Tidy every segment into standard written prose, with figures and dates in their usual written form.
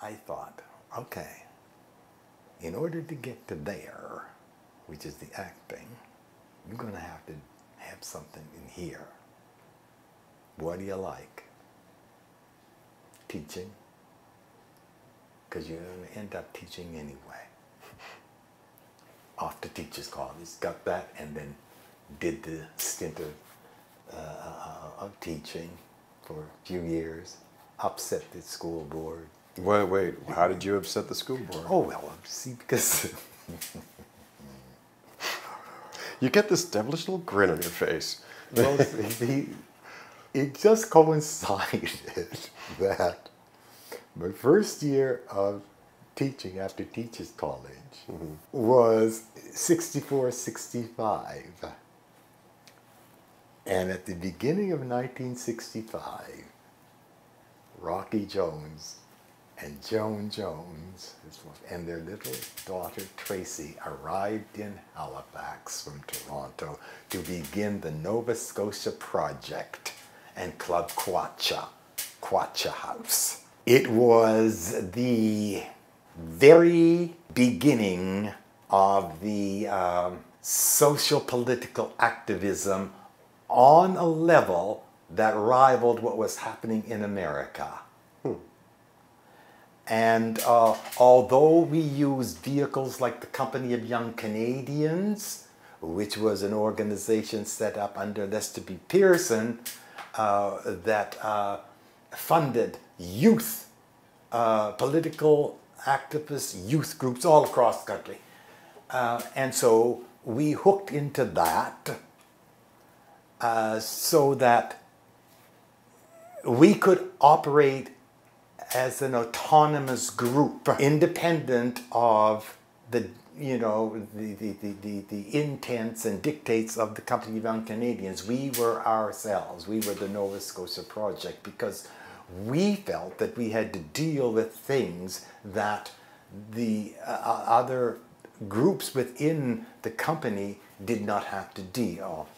I thought, okay, in order to get to there, which is the acting, you're going to have something in here. What do you like? Teaching. Because you're going to end up teaching anyway. Off to teachers' college, got that, and then did the stint of teaching for a few years, upset the school board. Wait, how did you upset the school board? Oh, well, see, because... You get this devilish little grin on your face. Well, it just coincided that my first year of teaching after teachers' college was 64, 65. And at the beginning of 1965, Rocky Jones and Joan Jones and their little daughter Tracy arrived in Halifax from Toronto to begin the Nova Scotia Project and Club Quacha House. It was the very beginning of the social political activism on a level that rivaled what was happening in America. And although we used vehicles like the Company of Young Canadians, which was an organization set up under Lester B. Pearson that funded youth, political activists, youth groups all across the country. And so we hooked into that so that we could operate as an autonomous group, independent of the, you know, the intents and dictates of the Company of Young Canadians. We were ourselves. We were the Nova Scotia Project because we felt that we had to deal with things that the other groups within the company did not have to deal.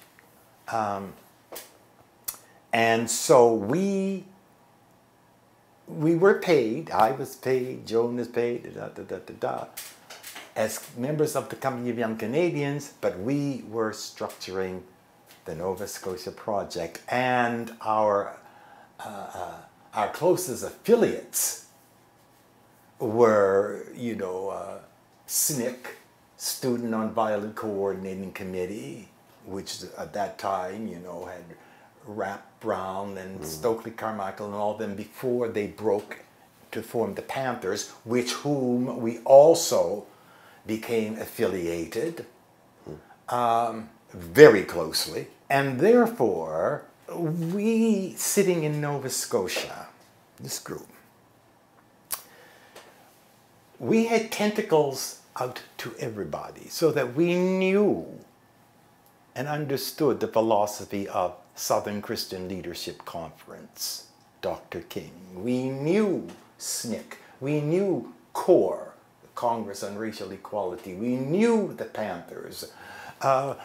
And so we were paid, I was paid, Joan was paid, as members of the Company of Young Canadians, but we were structuring the Nova Scotia Project, and our closest affiliates were, you know, SNCC, Student Nonviolent Coordinating Committee, which at that time, you know, had Rap Brown and Stokely Carmichael and all of them before they broke to form the Panthers, with whom we also became affiliated very closely. And therefore, we sitting in Nova Scotia, this group, we had tentacles out to everybody so that we knew and understood the philosophy of Southern Christian Leadership Conference, Dr. King. We knew SNCC. We knew CORE, Congress on Racial Equality. We knew the Panthers.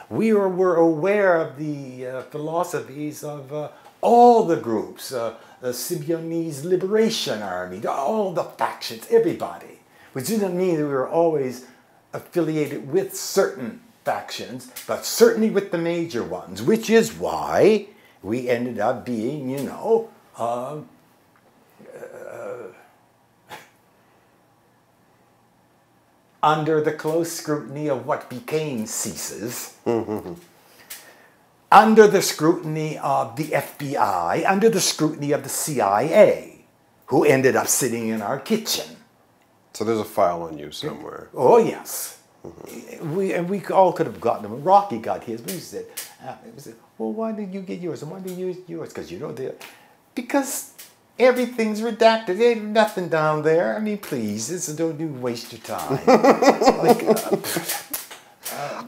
We were aware of the philosophies of all the groups, the Symbionese Liberation Army, all the factions, everybody. Which didn't mean that we were always affiliated with certain factions, but certainly with the major ones, which is why we ended up being, you know, under the close scrutiny of what became CSIS, under the scrutiny of the FBI, under the scrutiny of the CIA, who ended up sitting in our kitchen. So there's a file on you somewhere. Oh, yes. We all could have gotten them. When Rocky got his, we said, well, why did you get yours? And why did you use yours? Because you know because everything's redacted. There ain't nothing down there. I mean, please, don't do waste your time. Like,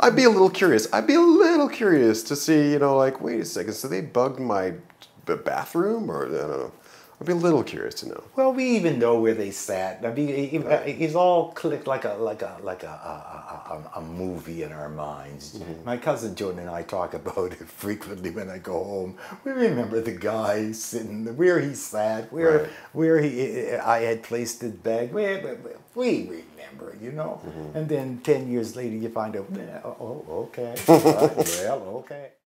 I'd be a little curious to see, you know, like, wait a second, so they bugged my bathroom? Or, I don't know. I'd be a little curious to know. Well, we even know where they sat. I mean, it's all clicked like a movie in our minds. Mm-hmm. My cousin Jordan and I talk about it frequently when I go home. We remember the guy sitting, where he sat, where I had placed his bag. We remember, you know. Mm-hmm. And then 10 years later, you find out, oh, okay, well, okay.